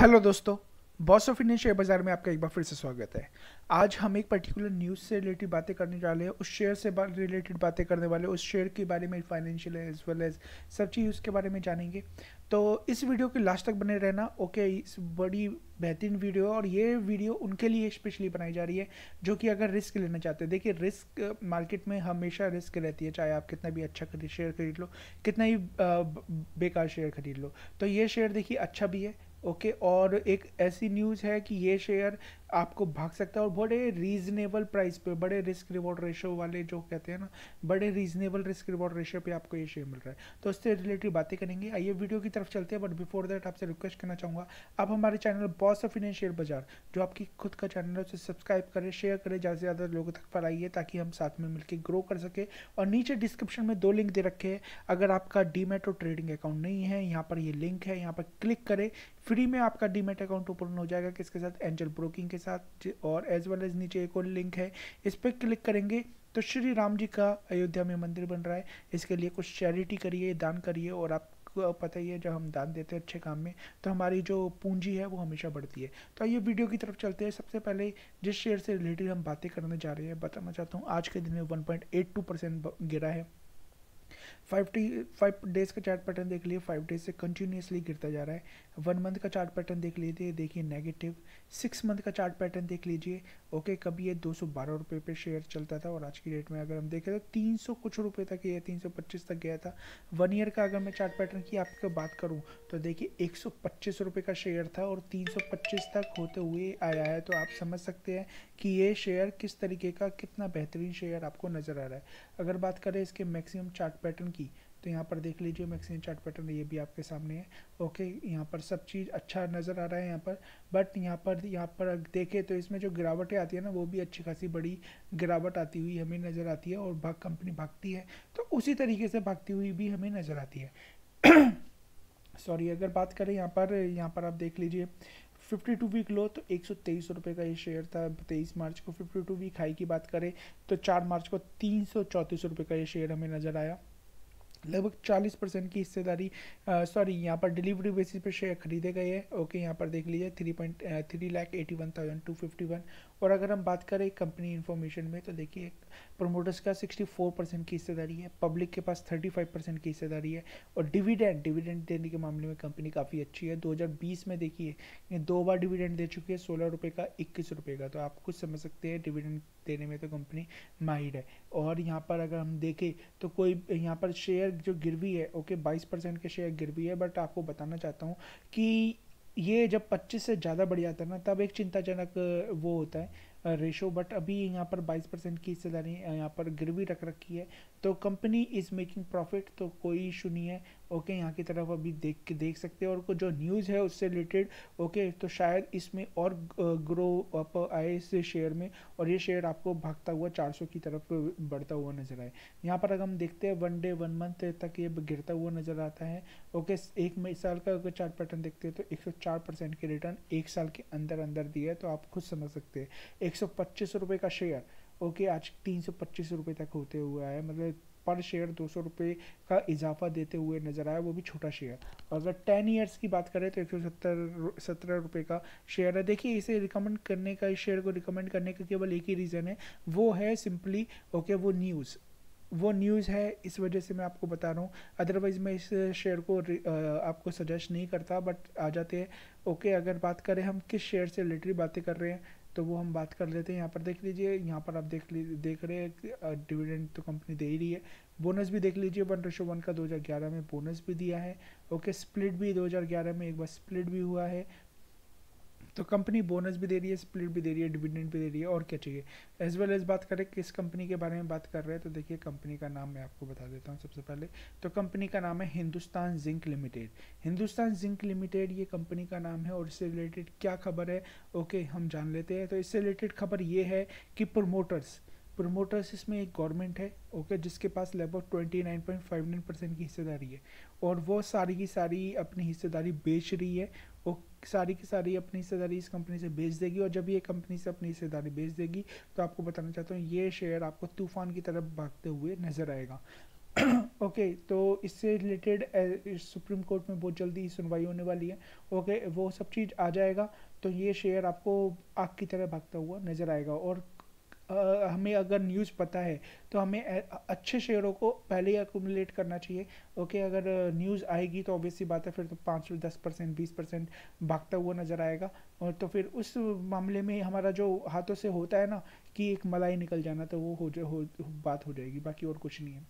Hello दोस्तों, boss of Indian share बाज़ार में आपका एक बार फिर से स्वागत है। आज हम एक पर्टिकुलर न्यूज़ से रिलेटेड बातें करने वाले हैं, उस शेयर से रिलेटेड बातें करने वाले, उस शेयर के बारे में फाइनेंशियल एज वेल एज सब चीज़ उसके बारे में जानेंगे। तो इस वीडियो के लास्ट तक बने रहना। ओके, इस बड़ी बेहतरीन वीडियो, और ये वीडियो उनके लिए स्पेशली बनाई जा रही है जो कि अगर रिस्क लेना चाहते हैं। देखिए, रिस्क मार्केट में हमेशा रिस्क रहती है, चाहे आप कितना भी अच्छा शेयर खरीद लो, कितना ही बेकार शेयर खरीद लो। तो ये शेयर देखिए अच्छा भी है, ओके और एक ऐसी न्यूज़ है कि ये शेयर आपको भाग सकता है और बड़े रीजनेबल प्राइस पे, बड़े रिस्क रिवॉर्ड रेशियो वाले जो कहते हैं ना, बड़े रीजनेबल रिस्क रिवॉर्ड रेशियो पे आपको ये शेयर मिल रहा है। तो उससे रिलेटेड बातें करेंगे। आइए वीडियो की तरफ चलते हैं, बट बिफोर दैट आपसे रिक्वेस्ट करना चाहूँगा, आप हमारे channel boss of Indian share Bazaar जो आपकी खुद का चैनल है उसे सब्सक्राइब करें, शेयर करें, ज़्यादा से ज़्यादा लोगों तक फैलाइए ताकि हम साथ में मिलकर ग्रो कर सकें। और नीचे डिस्क्रिप्शन में दो लिंक दे रखे हैं, अगर आपका डीमैट और ट्रेडिंग अकाउंट नहीं है, यहाँ पर ये लिंक है, यहाँ पर क्लिक करें, फ्री में आपका डीमैट अकाउंट ओपन हो जाएगा। किसके साथ? एंजल ब्रोकिंग के साथ। और एज वेल एज नीचे एक और लिंक है, इस पर क्लिक करेंगे तो श्री राम जी का अयोध्या में मंदिर बन रहा है, इसके लिए कुछ चैरिटी करिए, दान करिए। और आपको पता ही है जब हम दान देते हैं अच्छे काम में तो हमारी जो पूंजी है वो हमेशा बढ़ती है। तो ये वीडियो की तरफ चलते हैं। सबसे पहले जिस शेयर से रिलेटेड हम बातें करने जा रहे हैं, बताना चाहता हूँ आज के दिन में 1.82% गिरा है। 5 डेज़ का चार्ट पैटर्न देख लिए, 5 डेज़ से कंटिन्यूसली गिरता जा रहा है। 1 मंथ का चार्ट पैटर्न देख लीजिए, देखिए नेगेटिव। 6 मंथ का चार्ट पैटर्न देख लीजिए। ओके, कभी ये 212 रुपये पे शेयर चलता था और आज की डेट में अगर हम देखें तो 300 कुछ रुपये तक, ये 325 तक गया था। 1 ईयर का अगर मैं चार्ट पैटर्न की आपको बात करूँ तो देखिए 125 रुपये का शेयर था और 325 तक होते हुए आया है। तो आप समझ सकते हैं कि ये शेयर किस तरीके का, कितना बेहतरीन शेयर आपको नज़र आ रहा है। अगर बात करें इसके मैक्सिमम चार्ट पैटर्न की तो यहाँ पर देख लीजिए मैक्सिमम चार्ट पैटर्न, ये भी आपके सामने है। ओके, यहाँ पर सब चीज़ अच्छा नज़र आ रहा है यहाँ पर, बट यहाँ पर देखें तो इसमें जो गिरावटें आती है ना, वो भी अच्छी खासी बड़ी गिरावट आती हुई हमें नज़र आती है। और कंपनी भागती है तो उसी तरीके से भागती हुई भी हमें नज़र आती है। सॉरी, अगर बात करें यहाँ पर आप देख लीजिए 52 वीक लो तो 123 रुपये का ये शेयर था 23 मार्च को। 52 वीक हाई की बात करें तो 4 मार्च को 334 रुपये का ये शेयर हमें नज़र आया। लगभग 40% की हिस्सेदारी, सॉरी यहाँ पर डिलीवरी बेसिस पे शेयर खरीदे गए हैं। ओके, यहाँ पर देख लीजिए 3,81,251। और अगर हम बात करें कंपनी इन्फॉर्मेशन में तो देखिए प्रमोटर्स का 64% की हिस्सेदारी है, पब्लिक के पास 35% की हिस्सेदारी है। और डिविडेंड देने के मामले में कंपनी काफ़ी अच्छी है। 2020 में देखिए 2 बार डिविडेंड दे चुकी है, 16 रुपये का, 21 रुपये का। तो आप कुछ समझ सकते हैं डिविडेंड देने में तो कंपनी माहिर है। और यहाँ पर अगर हम देखें तो कोई यहाँ पर शेयर जो गिरवी है, ओके 22% के शेयर गिरवी है। बट आपको बताना चाहता हूँ कि ये जब 25 से ज़्यादा बढ़ जाता है ना, तब एक चिंताजनक वो होता है रेशो। बट अभी यहाँ पर 22% की हिस्सेदारी यहाँ पर गिरवी रख रखी है, तो कंपनी इज़ मेकिंग प्रॉफिट, तो कोई इशू नहीं है। ओके, यहाँ की तरफ अभी देख सकते हैं। और कुछ जो न्यूज़ है उससे रिलेटेड, ओके तो शायद इसमें और ग्रो अप आए इस शेयर में, और ये शेयर आपको भागता हुआ 400 की तरफ बढ़ता हुआ नजर आए। यहाँ पर अगर हम देखते हैं 1 डे 1 मंथ तक ये गिरता हुआ नज़र आता है। ओके, एक साल का अगर चार्ट पैटर्न देखते हैं तो 104% के रिटर्न 1 साल के अंदर अंदर दिया है। तो आप खुद समझ सकते हैं 125 रुपये का शेयर, ओके आज 325 रुपये तक होते हुए आया, मतलब पर शेयर 200 रुपये का इजाफा देते हुए नज़र आया, वो भी छोटा शेयर। और अगर 10 ईयर्स की बात करें तो 117 रुपये का शेयर है। देखिए, इसे रिकमेंड करने का, इस शेयर को रिकमेंड करने का केवल एक ही रीज़न है, वो है सिंपली ओके वो न्यूज़ है, इस वजह से मैं आपको बता रहा हूँ। अदरवाइज़ मैं इस शेयर को आपको सजेस्ट नहीं करता। बट आ जाते हैं, ओके अगर बात करें हम किस शेयर से रिलेटेड बातें कर रहे हैं तो वो हम बात कर लेते हैं। यहाँ पर देख लीजिए, यहाँ पर आप देख रहे हैं डिविडेंड तो कंपनी दे ही रही है, बोनस भी देख लीजिए 1:1 का 2011 में बोनस भी दिया है। ओके, स्प्लिट भी 2011 में एक बार स्प्लिट भी हुआ है। तो कंपनी बोनस भी दे रही है, स्प्लिट भी दे रही है, डिविडेंड भी दे रही है, और क्या चाहिए। एज वेल एज बात करें किस कंपनी के बारे में बात कर रहे हैं तो देखिए कंपनी का नाम मैं आपको बता देता हूँ। सबसे पहले तो कंपनी का नाम है Hindustan zinc limited. Hindustan zinc limited ये कंपनी का नाम है। और इससे रिलेटेड क्या खबर है, ओके हम जान लेते हैं। तो इससे रिलेटेड खबर ये है कि प्रमोटर्स इसमें एक गवर्नमेंट है, ओके जिसके पास लगभग 29.59% की हिस्सेदारी है। और वो सारी की सारी अपनी हिस्सेदारी बेच रही है, वो सारी की सारी अपनी हिस्सेदारी इस कंपनी से बेच देगी। और जब ये कंपनी से अपनी हिस्सेदारी बेच देगी तो आपको बताना चाहता हूँ ये शेयर आपको तूफान की तरफ भागते हुए नजर आएगा। ओके तो इससे रिलेटेड सुप्रीम कोर्ट में बहुत जल्दी सुनवाई होने वाली है। ओके वो सब चीज़ आ जाएगा तो ये शेयर आपको आग की तरह भागता हुआ नज़र आएगा। और हमें अगर न्यूज़ पता है तो हमें अच्छे शेयरों को पहले ही अक्यूमुलेट करना चाहिए। ओके अगर न्यूज़ आएगी तो ऑब्वियसली बात है फिर तो 5-10% 20% भागता हुआ नज़र आएगा। और तो फिर उस मामले में हमारा जो हाथों से होता है ना कि एक मलाई निकल जाना तो वो बात हो जाएगी, बाकी और कुछ नहीं है।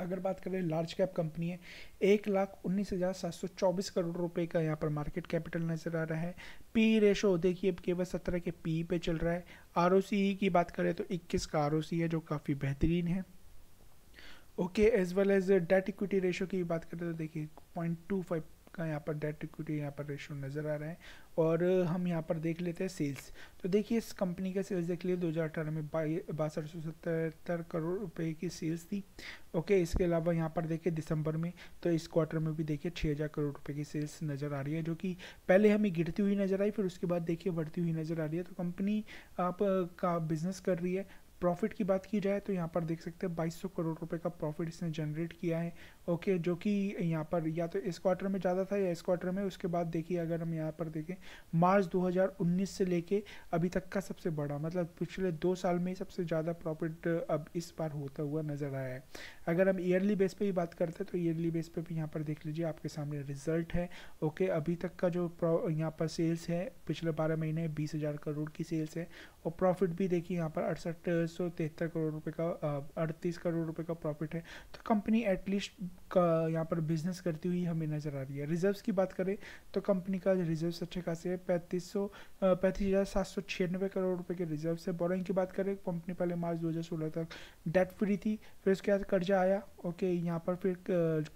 अगर बात करें लार्ज कैप कंपनी है 1,19,724 करोड़ रुपए का यहाँ पर मार्केट कैपिटल नज़र आ रहा है। पी रेशो देखिए केवल 17 के पी पे चल रहा है। आरओसी की बात करें तो 21 का आरओसी है जो काफ़ी बेहतरीन है। Okay as well as debt equity ratio की बात करें तो देखिए 0.25 का यहाँ पर डेट इक्विटी यहाँ पर रेशो नज़र आ रहा है। और हम यहाँ पर देख लेते हैं सेल्स, तो देखिए इस कंपनी का सेल्स देख लिए 2018 में 62,077 करोड़ रुपए की सेल्स थी। ओके इसके अलावा यहाँ पर देखिए दिसंबर में तो इस क्वार्टर में भी देखिए 6,000 करोड़ रुपए की सेल्स नज़र आ रही है, जो कि पहले हमें गिरती हुई नज़र आई फिर उसके बाद देखिए बढ़ती हुई नज़र आ रही है। तो कंपनी आप का बिजनेस कर रही है। प्रॉफिट की बात की जाए तो यहाँ पर देख सकते हैं 2,200 करोड़ रुपए का प्रॉफिट इसने जनरेट किया है। ओके जो कि यहाँ पर या तो इस क्वार्टर में ज़्यादा था या इस क्वार्टर में। उसके बाद देखिए अगर हम यहाँ पर देखें मार्च 2019 से लेके अभी तक का सबसे बड़ा, मतलब पिछले 2 साल में सबसे ज़्यादा प्रॉफिट अब इस बार होता हुआ नज़र आया है। अगर हम ईयरली बेस पर ही बात करते हैं तो ईयरली बेस पर भी यहाँ पर देख लीजिए आपके सामने रिजल्ट है। ओके अभी तक का जो यहाँ पर सेल्स है पिछले 12 महीने 20,000 करोड़ की सेल्स है। और प्रॉफिट भी देखिए यहाँ पर 68,073 करोड़ रुपए का 38 करोड़ रुपए का प्रॉफिट है। तो कंपनी एटलीस्ट का यहाँ पर बिजनेस करती हुई हमें नज़र आ रही है। रिजर्व्स की बात करें तो कंपनी का रिजर्व्स अच्छे खासे है, 35,796 करोड़ रुपए के रिजर्व्स है। बोरोइंग की बात करें कंपनी पहले मार्च 2016 तक डेट फ्री थी, फिर उसके बाद कर्जा आया। ओके यहाँ पर फिर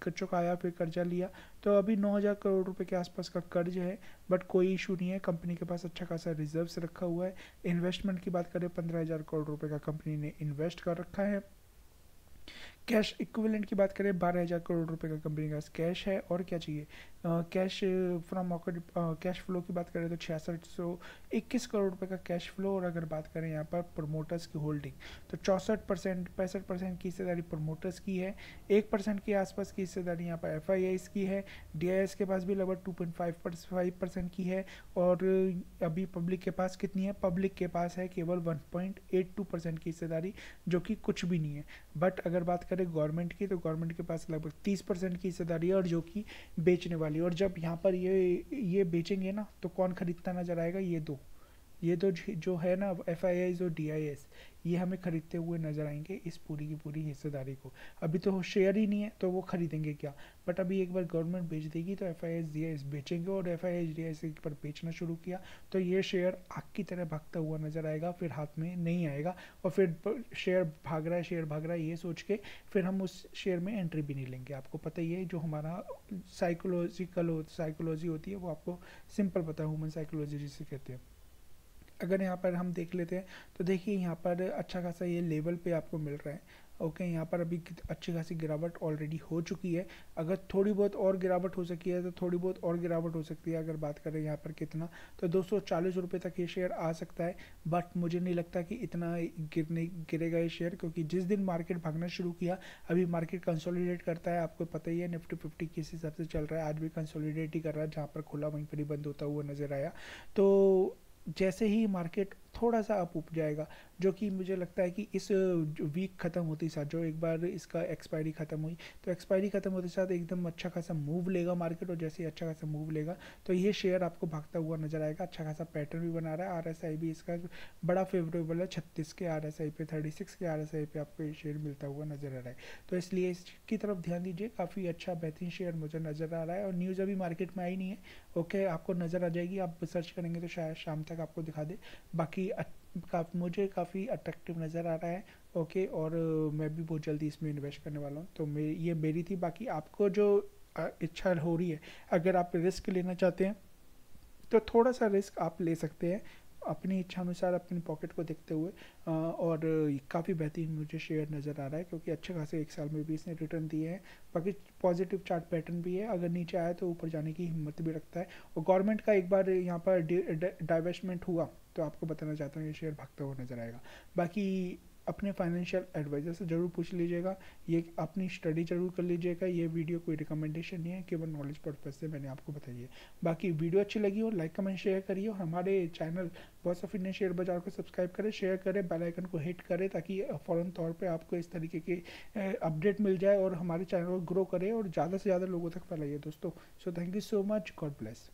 चुकाया फिर कर्जा लिया, तो अभी 9,000 करोड़ रुपए के आसपास का कर्ज है। बट कोई इशू नहीं है, कंपनी के पास अच्छा खासा रिजर्व्स रखा हुआ है। इन्वेस्टमेंट की बात करें 15,000 करोड़ रुपए का कंपनी ने इन्वेस्ट कर रखा है। कैश इक्विवेलेंट की बात करें 12,000 करोड़ रुपए का कंपनी का कैश है। और क्या चाहिए, cash from operating cash flow की बात करें तो 6,621 करोड़ रुपए का कैश फ्लो। और अगर बात करें यहाँ पर प्रमोटर्स की होल्डिंग तो 65% की हिस्सेदारी प्रमोटर्स की है, 1% के आसपास की हिस्सेदारी यहाँ पर एफआईआईस की है। डीआईएस के पास भी लगभग 2.5% की है। और अभी पब्लिक के पास कितनी है, पब्लिक के पास है केवल 1.82% की हिस्सेदारी, जो कि कुछ भी नहीं है। बट अगर बात गवर्नमेंट की तो गवर्नमेंट के पास लगभग 30% की हिस्सेदारी है, और जो कि बेचने वाली। और जब यहाँ पर ये बेचेंगे ना तो कौन खरीदता नजर आएगा, ये दो जो है ना एफआईआईस और डीआईएस, ये हमें खरीदते हुए नजर आएंगे इस पूरी की पूरी हिस्सेदारी को। अभी तो शेयर ही नहीं है तो वो खरीदेंगे क्या, बट अभी एक बार गवर्नमेंट बेच देगी तो एफआईआईस डीआईएस बेचेंगे। और एफआईआईस डीआईएस पर बेचना शुरू किया तो ये शेयर आग की तरह भागता हुआ नजर आएगा, फिर हाथ में नहीं आएगा। और फिर शेयर भाग रहा है ये सोच के फिर हम उस शेयर में एंट्री भी नहीं लेंगे। आपको पता ही है जो हमारा साइकोलॉजी होती है वो आपको सिंपल पता है, ह्यूमन साइकोलॉजी जिसे कहते हैं। अगर यहाँ पर हम देख लेते हैं तो देखिए यहाँ पर अच्छा खासा ये लेवल पे आपको मिल रहा है। ओके यहाँ पर अभी अच्छी खासी गिरावट ऑलरेडी हो चुकी है। अगर थोड़ी बहुत और गिरावट हो सकी है तो थोड़ी बहुत और गिरावट हो सकती है। अगर बात करें यहाँ पर कितना तो 240 रुपये तक ये शेयर आ सकता है। बट मुझे नहीं लगता कि इतना गिरेगा ये शेयर, क्योंकि जिस दिन मार्केट भागना शुरू किया, अभी मार्केट कंसोलिडेट करता है। आपको पता ही है निफ्टी 50 किस हिसाब से चल रहा है, आज भी कंसोलिडेट ही कर रहा है, जहाँ पर खुला वहीं पर ही बंद होता हुआ नज़र आया। तो जैसे ही मार्केट थोड़ा सा अप उप जाएगा, जो कि मुझे लगता है कि इस वीक ख़त्म होते ही साथ, जो एक बार इसका एक्सपायरी ख़त्म हुई तो एक्सपायरी ख़त्म होते साथ एकदम अच्छा खासा मूव लेगा मार्केट। और जैसे ही अच्छा खासा मूव लेगा तो ये शेयर आपको भागता हुआ नज़र आएगा। अच्छा खासा पैटर्न भी बना रहा है। आरएसआई भी इसका बड़ा फेवरेबल है, 36 के आरएसआई पे, 36 के आरएसआई पे आपको ये शेयर मिलता हुआ नज़र आ रहा है। तो इसलिए इसकी तरफ ध्यान दीजिए, काफ़ी अच्छा बेहतरीन शेयर मुझे नज़र आ रहा है। और न्यूज़ अभी मार्केट में आई नहीं है। ओके आपको नज़र आ जाएगी, आप सर्च करेंगे तो शायद शाम तक आपको दिखा दे। बाकी मुझे काफ़ी अट्रैक्टिव नज़र आ रहा है। ओके और मैं भी बहुत जल्दी इसमें इन्वेस्ट करने वाला हूँ। तो ये मेरी थी, बाकी आपको जो इच्छा हो रही है, अगर आप रिस्क लेना चाहते हैं तो थोड़ा सा रिस्क आप ले सकते हैं अपनी इच्छा अनुसार, अपनी पॉकेट को देखते हुए। और काफ़ी बेहतरीन मुझे शेयर नज़र आ रहा है, क्योंकि अच्छे खासे 1 साल में भी इसने रिटर्न दिए हैं। बाकी पॉजिटिव चार्ट पैटर्न भी है, अगर नीचे आया तो ऊपर जाने की हिम्मत भी रखता है। और गवर्नमेंट का एक बार यहाँ पर डाइवेस्टमेंट हुआ तो आपको बताना चाहता हूँ ये शेयर भागता हुआ नज़र आएगा। बाकी अपने फाइनेंशियल एडवाइजर से जरूर पूछ लीजिएगा, ये अपनी स्टडी जरूर कर लीजिएगा। ये वीडियो कोई रिकमेंडेशन नहीं है, केवल नॉलेज पर्पज से मैंने आपको बताई है। बाकी वीडियो अच्छी लगी हो लाइक कमेंट शेयर करिए और हमारे channel boss of Indian share Bazaar को सब्सक्राइब करें, शेयर करें, बेल आइकन को हिट करें ताकि फ़ौरन तौर पर आपको इस तरीके के अपडेट मिल जाए और हमारे चैनल को ग्रो करें और ज़्यादा से ज़्यादा लोगों तक फैलाइए दोस्तों। So thank you so much, God bless.